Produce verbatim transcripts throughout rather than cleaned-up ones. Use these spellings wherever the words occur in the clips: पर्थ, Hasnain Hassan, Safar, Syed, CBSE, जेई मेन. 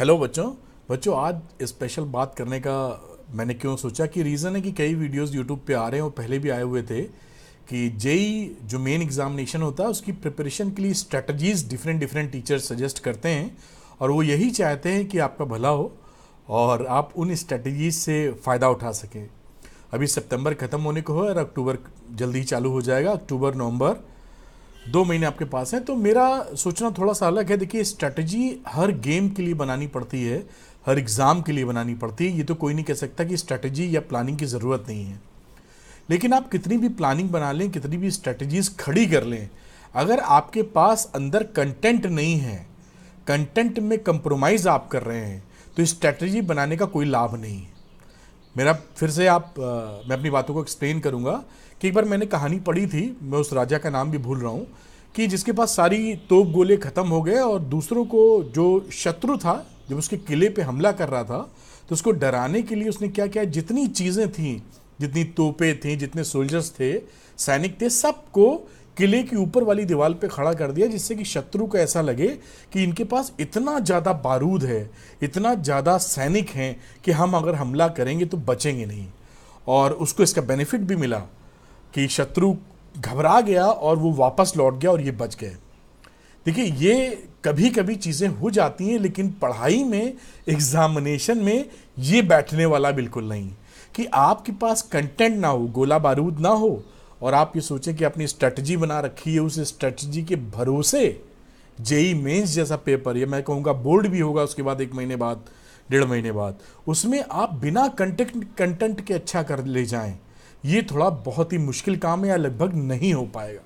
Hello बच्चों बच्चों आज स्पेशल बात करने का मैंने क्यों सोचा कि रीज़न है कि कई वीडियोस यूट्यूब पे आ रहे हैं और पहले भी आए हुए थे कि जेई जो मेन एग्ज़ामिनेशन होता है उसकी प्रिपरेशन के लिए strategies different different teachers suggest करते हैं और वो यही चाहते हैं कि आपका भला हो और आप उन स्ट्रेटजीज़ से फ़ायदा उठा सकें। अभी सितंबर ख़त्म होने को हो और अक्टूबर जल्दी ही चालू हो जाएगा, अक्टूबर नवंबर दो महीने आपके पास हैं। तो मेरा सोचना थोड़ा सा अलग है। देखिए, स्ट्रैटेजी हर गेम के लिए बनानी पड़ती है, हर एग्ज़ाम के लिए बनानी पड़ती है। ये तो कोई नहीं कह सकता कि स्ट्रैटेजी या प्लानिंग की ज़रूरत नहीं है, लेकिन आप कितनी भी प्लानिंग बना लें, कितनी भी स्ट्रैटेजीज़ खड़ी कर लें, अगर आपके पास अंदर कंटेंट नहीं है, कंटेंट में कंप्रोमाइज़ आप कर रहे हैं, तो स्ट्रैटेजी बनाने का कोई लाभ नहीं है। मेरा फिर से आप आ, मैं अपनी बातों को एक्सप्लेन करूंगा कि एक बार मैंने कहानी पढ़ी थी, मैं उस राजा का नाम भी भूल रहा हूं, कि जिसके पास सारी तोप गोले ख़त्म हो गए और दूसरों को, जो शत्रु था जब उसके किले पे हमला कर रहा था, तो उसको डराने के लिए उसने क्या किया, जितनी चीज़ें थीं, जितनी तोपें थीं, जितने सोल्जर्स थे, सैनिक थे, सबको किले की ऊपर वाली दीवार पे खड़ा कर दिया, जिससे कि शत्रु को ऐसा लगे कि इनके पास इतना ज़्यादा बारूद है, इतना ज़्यादा सैनिक हैं कि हम अगर हमला करेंगे तो बचेंगे नहीं। और उसको इसका बेनिफिट भी मिला कि शत्रु घबरा गया और वो वापस लौट गया और ये बच गए। देखिए, ये कभी कभी चीज़ें हो जाती हैं, लेकिन पढ़ाई में, एग्ज़ामिनेशन में ये बैठने वाला बिल्कुल नहीं कि आपके पास कंटेंट ना हो, गोला बारूद ना हो और आप ये सोचें कि अपनी स्ट्रेटजी बना रखी है। उस स्ट्रेटजी के भरोसे जेई मेंस जैसा पेपर, या मैं कहूँगा बोर्ड भी होगा उसके बाद, एक महीने बाद, डेढ़ महीने बाद, उसमें आप बिना कंटेंट कंटेंट के अच्छा कर ले जाएं, ये थोड़ा बहुत ही मुश्किल काम है या लगभग नहीं हो पाएगा।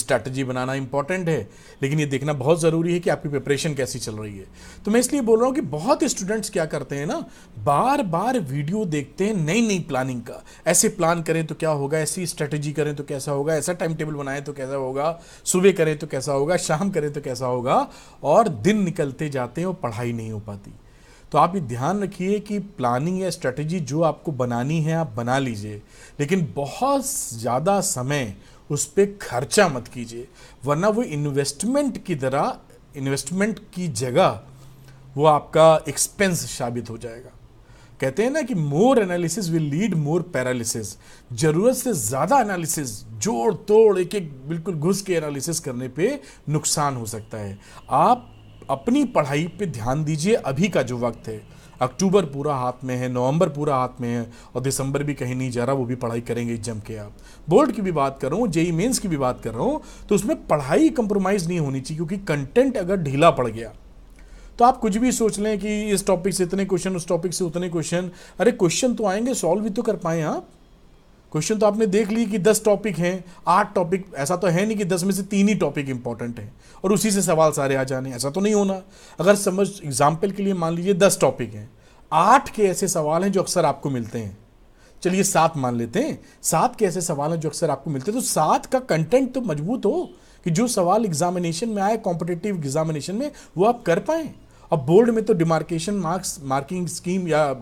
स्ट्रेटजी बनाना इंपॉर्टेंट है, लेकिन ये देखना बहुत ज़रूरी है कि आपकी प्रिपरेशन कैसी चल रही है। तो मैं इसलिए बोल रहा हूँ कि बहुत स्टूडेंट्स क्या करते हैं ना, बार बार वीडियो देखते हैं नई नई प्लानिंग का, ऐसे प्लान करें तो क्या होगा, ऐसी स्ट्रेटजी करें तो कैसा होगा, ऐसा टाइम टेबल बनाएं तो कैसा होगा, सुबह करें तो कैसा होगा, शाम करें तो कैसा होगा, और दिन निकलते जाते हैं और पढ़ाई नहीं हो पाती। तो आप ये ध्यान रखिए कि प्लानिंग या स्ट्रेटजी जो आपको बनानी है आप बना लीजिए, लेकिन बहुत ज़्यादा समय उस पर खर्चा मत कीजिए, वरना वो इन्वेस्टमेंट की तरह, इन्वेस्टमेंट की जगह वो आपका एक्सपेंस साबित हो जाएगा। कहते हैं ना कि more analysis will lead more paralysis. ज़रूरत से ज़्यादा एनालिसिस, जोड़ तोड़, एक एक बिल्कुल घुस के एनालिसिस करने पे नुकसान हो सकता है। आप अपनी पढ़ाई पे ध्यान दीजिए। अभी का जो वक्त है, अक्टूबर पूरा हाथ में है, नवंबर पूरा हाथ में है, और दिसंबर भी कहीं नहीं जा रहा, वो भी पढ़ाई करेंगे जम के। आप बोर्ड की भी बात कर रहा हूँ, जेई मेंस की भी बात कर रहा हूँ, तो उसमें पढ़ाई कंप्रोमाइज़ नहीं होनी चाहिए, क्योंकि कंटेंट अगर ढीला पड़ गया तो आप कुछ भी सोच लें कि इस टॉपिक से इतने क्वेश्चन, उस टॉपिक से उतने क्वेश्चन, अरे क्वेश्चन तो आएंगे, सॉल्व भी तो कर पाएँ आप। क्वेश्चन तो आपने देख ली कि दस टॉपिक हैं, आठ टॉपिक, ऐसा तो है नहीं कि दस में से तीन ही टॉपिक इंपॉर्टेंट हैं और उसी से सवाल सारे आ जाने, ऐसा तो नहीं होना। अगर समझ, एग्जाम्पल के लिए मान लीजिए दस टॉपिक हैं, आठ के ऐसे सवाल हैं जो अक्सर आपको मिलते हैं, चलिए सात मान लेते हैं, सात के ऐसे सवाल हैं जो अक्सर आपको मिलते हैं, तो सात का कंटेंट तो मजबूत हो कि जो सवाल एग्जामिनेशन में आए, कॉम्पिटिटिव एग्जामिनेशन में, वो आप कर पाएँ। अब बोर्ड में तो डिमार्केशन मार्क्स, मार्किंग स्कीम या आ,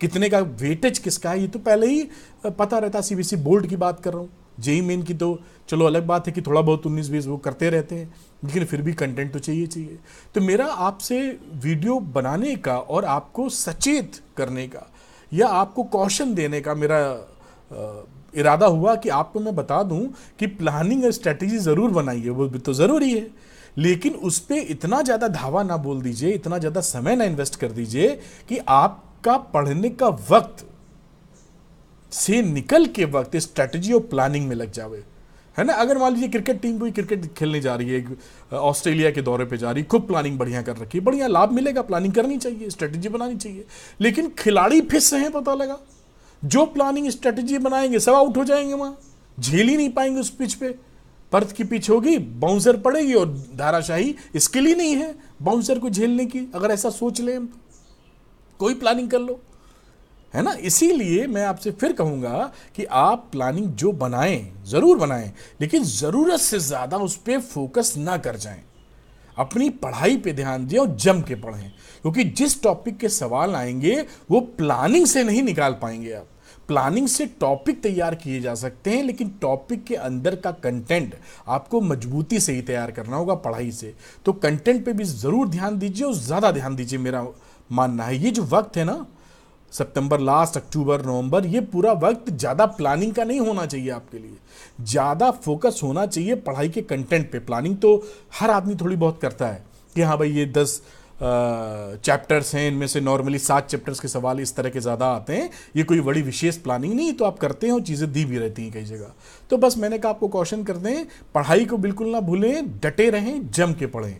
कितने का वेटेज किसका है, ये तो पहले ही पता रहता है। सीबीएसई बोर्ड की बात कर रहा हूँ, जेई मेन की तो चलो अलग बात है कि थोड़ा बहुत उन्नीस बीस वो करते रहते हैं, लेकिन फिर भी कंटेंट तो चाहिए चाहिए। तो मेरा आपसे वीडियो बनाने का और आपको सचेत करने का या आपको कॉशन देने का मेरा आ, इरादा हुआ कि आपको मैं बता दूं कि प्लानिंग और स्ट्रेटजी ज़रूर बनाइए, वो तो ज़रूरी है, लेकिन उस पर इतना ज़्यादा धावा ना बोल दीजिए, इतना ज़्यादा समय ना इन्वेस्ट कर दीजिए कि आपका पढ़ने का वक्त से निकल के वक्त स्ट्रेटजी और प्लानिंग में लग जावे, है ना। अगर मान लीजिए क्रिकेट टीम कोई क्रिकेट खेलने जा रही है, ऑस्ट्रेलिया के दौरे पे जा रही है, खूब प्लानिंग बढ़िया कर रखी है, बढ़िया लाभ मिलेगा, प्लानिंग करनी चाहिए, स्ट्रेटजी बनानी चाहिए, लेकिन खिलाड़ी फिस हैं, पता लगा जो प्लानिंग स्ट्रेटजी बनाएंगे सब आउट हो जाएंगे, वहाँ झेल ही नहीं पाएंगे उस पिच पे। पर्थ की पिच होगी, बाउंसर पड़ेगी और धाराशाही स्किल ही नहीं है बाउंसर को झेलने की, अगर ऐसा सोच लें, कोई प्लानिंग कर लो, है ना। इसीलिए मैं आपसे फिर कहूँगा कि आप प्लानिंग जो बनाएं ज़रूर बनाएं, लेकिन ज़रूरत से ज़्यादा उस पर फोकस ना कर जाएं, अपनी पढ़ाई पे ध्यान दें और जम के पढ़ें, क्योंकि जिस टॉपिक के सवाल आएंगे वो प्लानिंग से नहीं निकाल पाएंगे आप। प्लानिंग से टॉपिक तैयार किए जा सकते हैं, लेकिन टॉपिक के अंदर का कंटेंट आपको मजबूती से ही तैयार करना होगा पढ़ाई से। तो कंटेंट पे भी ज़रूर ध्यान दीजिए और ज़्यादा ध्यान दीजिए, मेरा मानना है। ये जो वक्त है ना, सितंबर लास्ट, अक्टूबर, नवंबर, ये पूरा वक्त ज़्यादा प्लानिंग का नहीं होना चाहिए आपके लिए। ज़्यादा फोकस होना चाहिए पढ़ाई के कंटेंट पे। प्लानिंग तो हर आदमी थोड़ी बहुत करता है कि हाँ भाई ये दस चैप्टर्स हैं, इनमें से नॉर्मली सात चैप्टर्स के सवाल इस तरह के ज़्यादा आते हैं, ये कोई बड़ी विशेष प्लानिंग नहीं, तो आप करते हैं और चीज़ें दी भी रहती हैं कई जगह। तो बस मैंने कहा आपको कॉशन कर दें, पढ़ाई को बिल्कुल ना भूलें, डटे रहें, जम के पढ़ें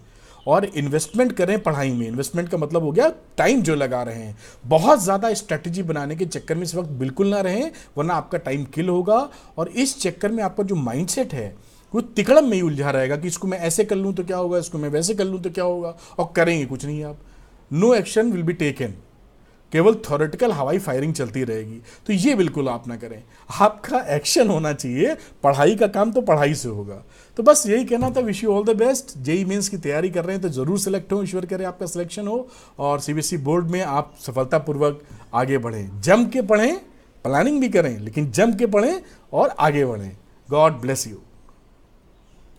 और इन्वेस्टमेंट करें पढ़ाई में। इन्वेस्टमेंट का मतलब हो गया टाइम जो लगा रहे हैं। बहुत ज़्यादा स्ट्रैटेजी बनाने के चक्कर में इस वक्त बिल्कुल ना रहें, वरना आपका टाइम किल होगा और इस चक्कर में आपका जो माइंडसेट है वो तिकड़म में ही उलझा रहेगा कि इसको मैं ऐसे कर लूँ तो क्या होगा, इसको मैं वैसे कर लूँ तो क्या होगा, और करेंगे कुछ नहीं आप। No action will be taken, केवल थ्योरेटिकल हवाई फायरिंग चलती रहेगी। तो ये बिल्कुल आप ना करें, आपका एक्शन होना चाहिए। पढ़ाई का काम तो पढ़ाई से होगा। तो बस यही कहना था। Wish you all the best. JEE Mains की तैयारी कर रहे हैं तो ज़रूर सिलेक्ट हो, ईश्वर करे आपका सिलेक्शन हो और सीबीएसई बोर्ड में आप सफलतापूर्वक आगे बढ़ें। जम के पढ़ें, प्लानिंग भी करें, लेकिन जम के पढ़ें और आगे बढ़ें। God bless you.